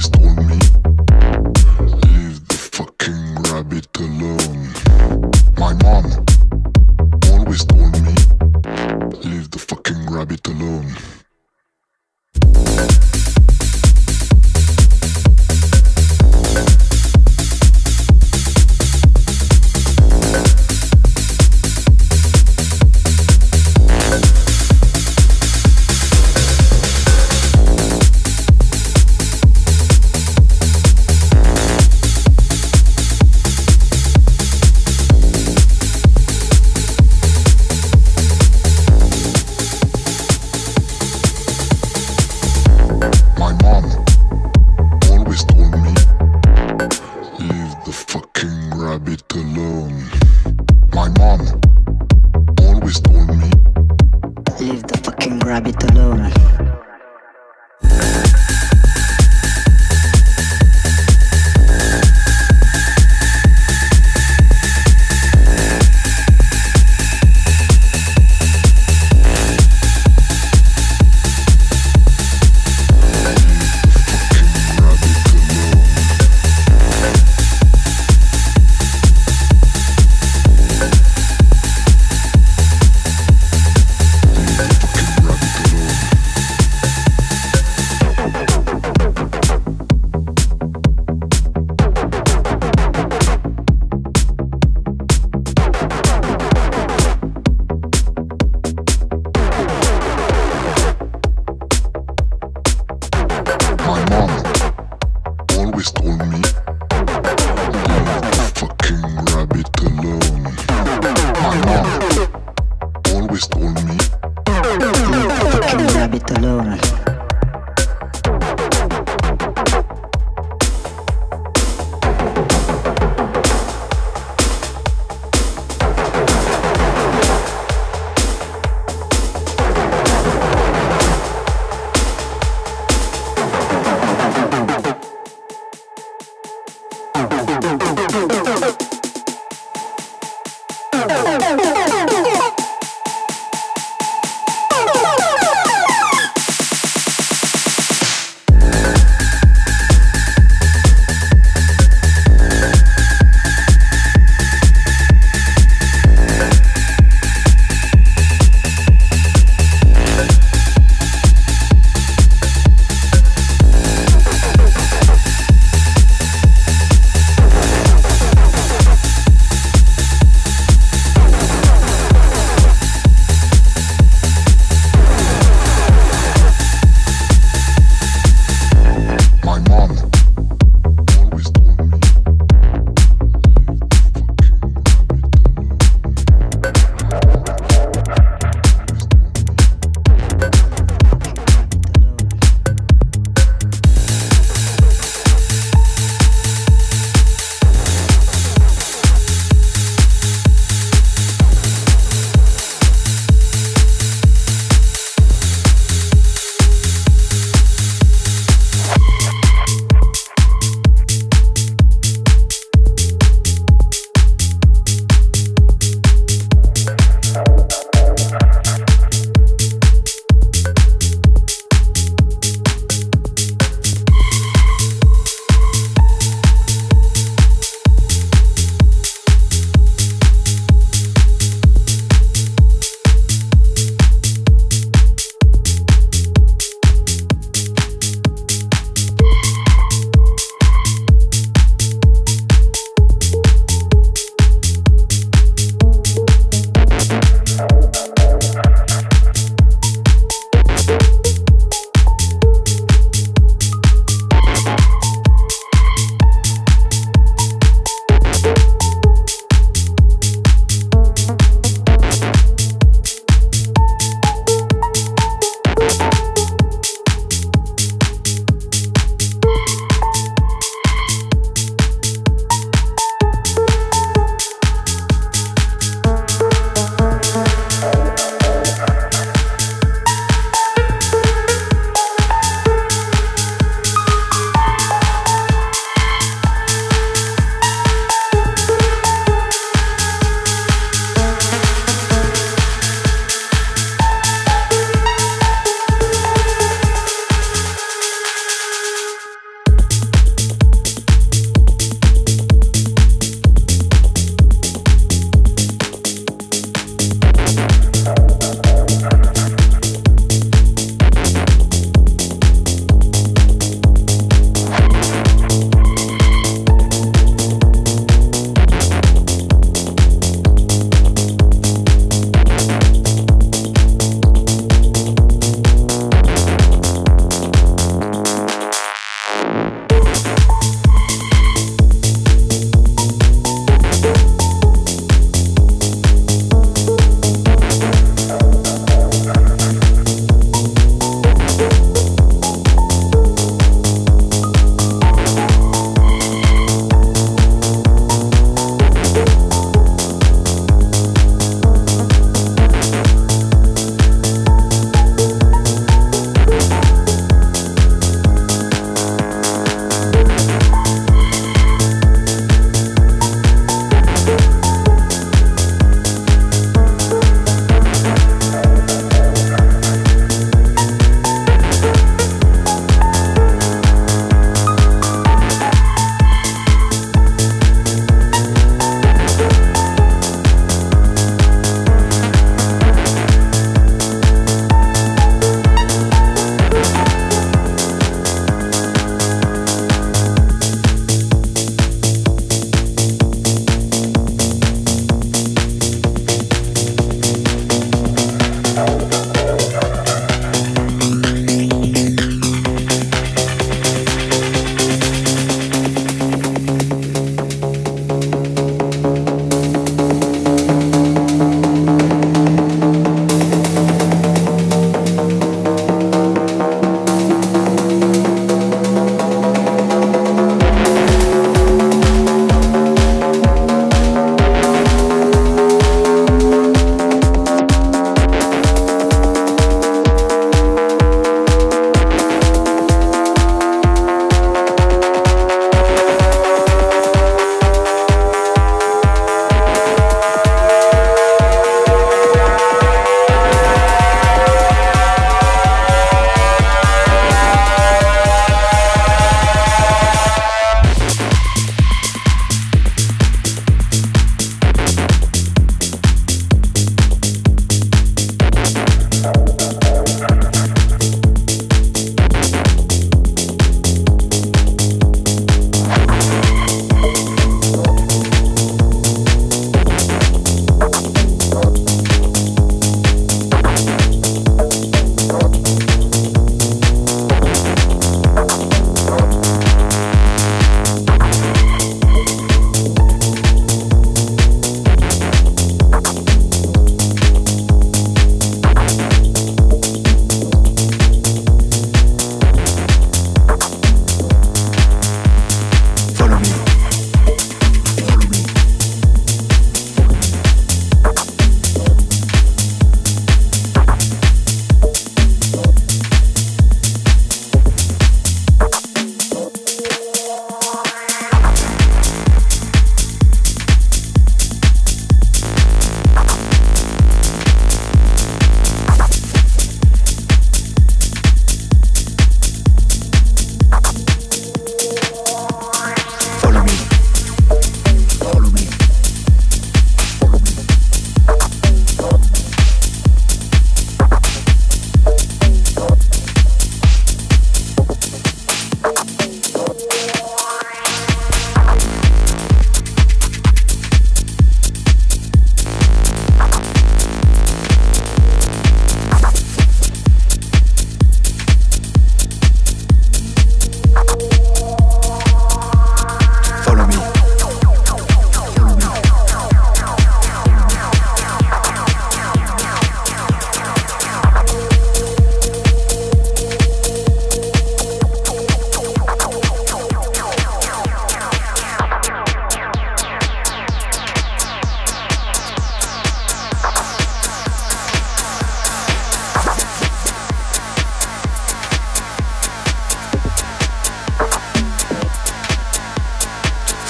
always told me, leave the fucking rabbit alone. My mom always told me, leave the fucking rabbit alone. Alone. My mom always told me, leave the fucking rabbit alone.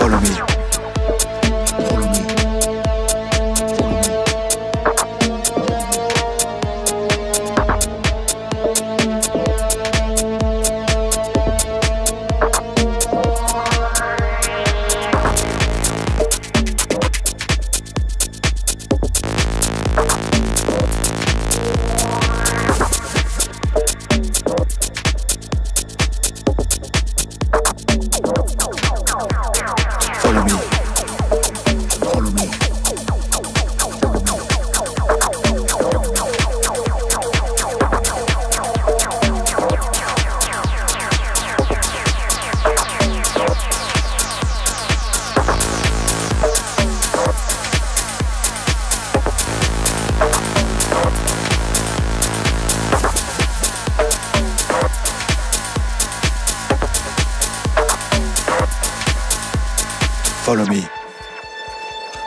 Follow me.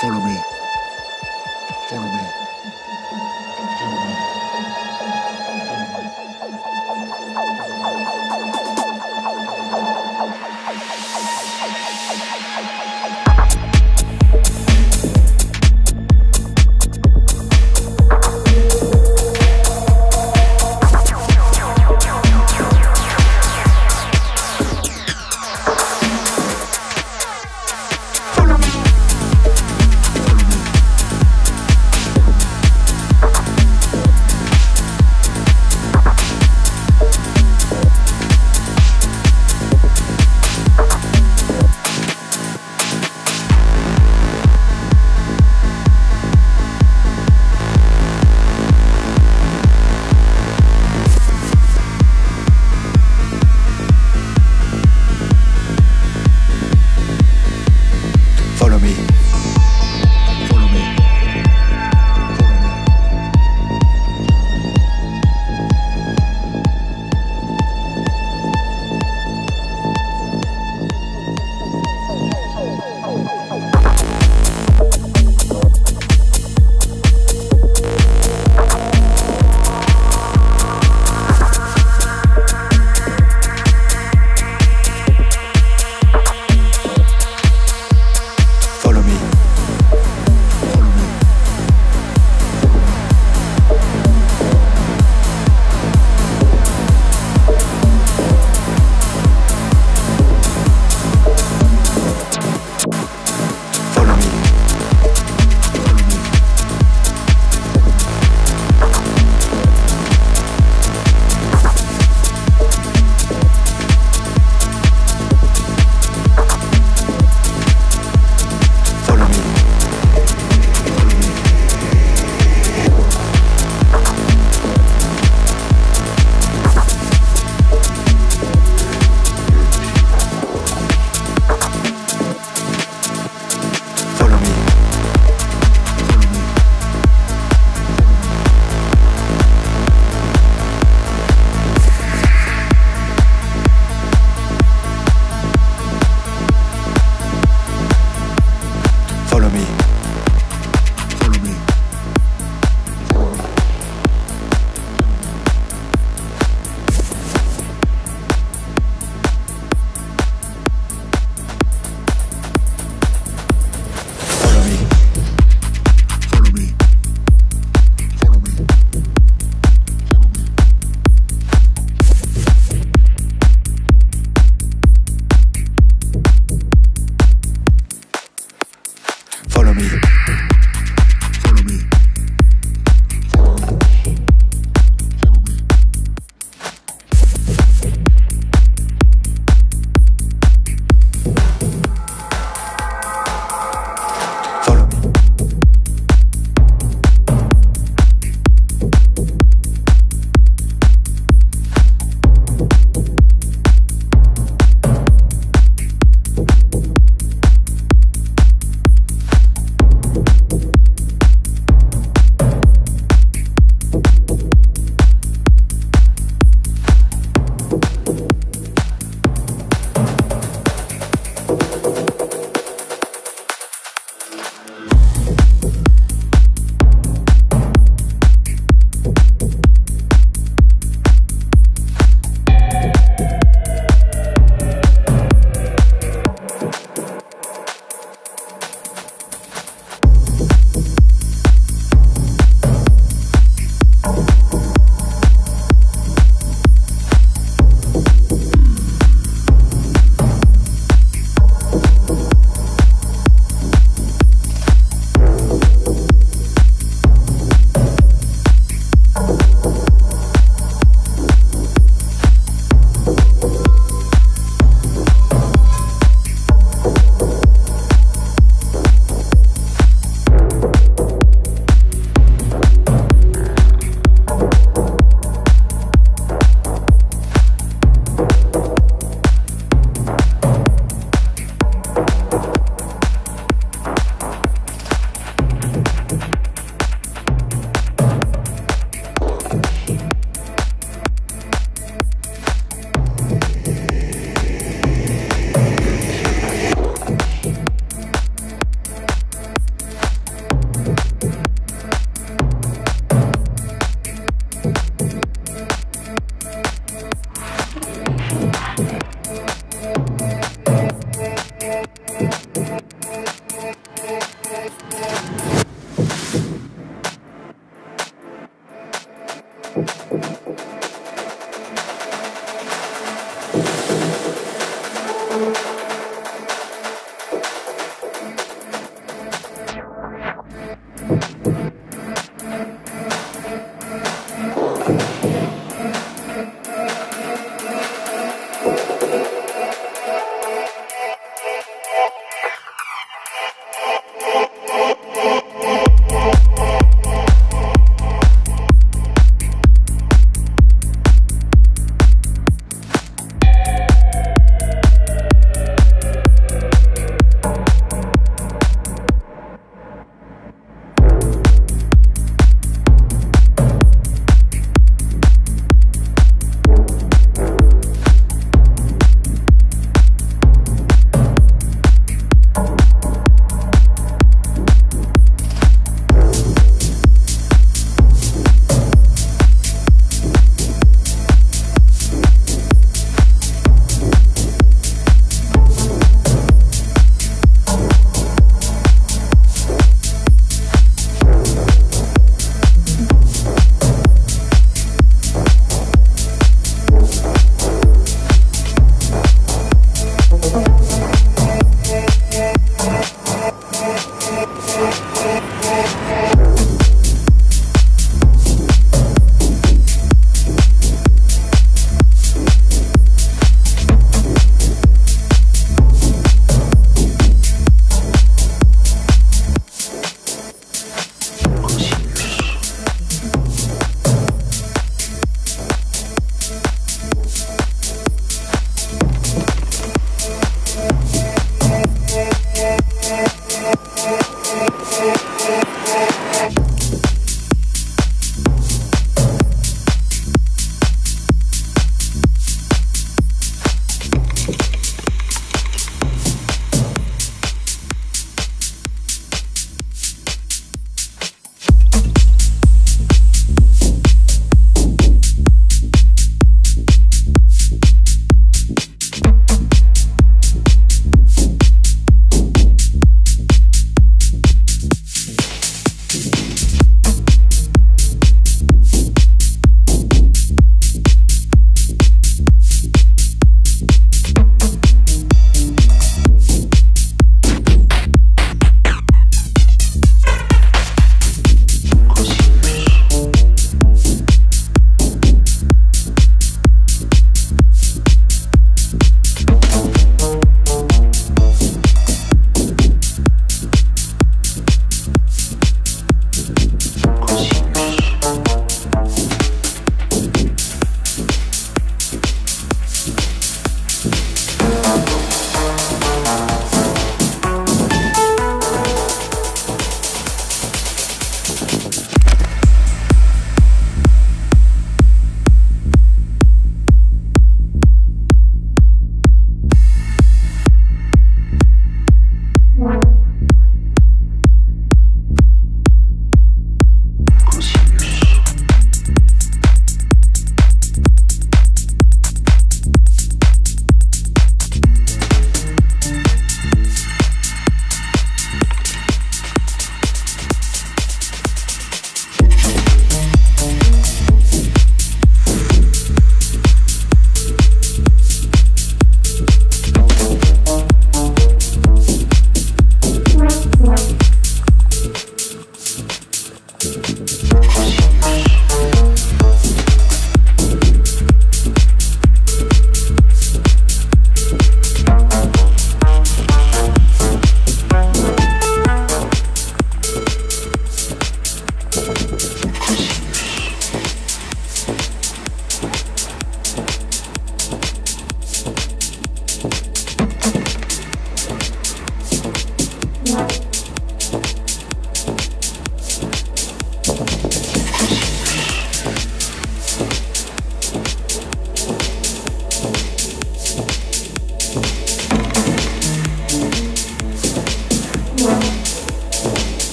Follow me. Follow me. Follow me.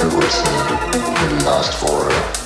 Everything will last forever.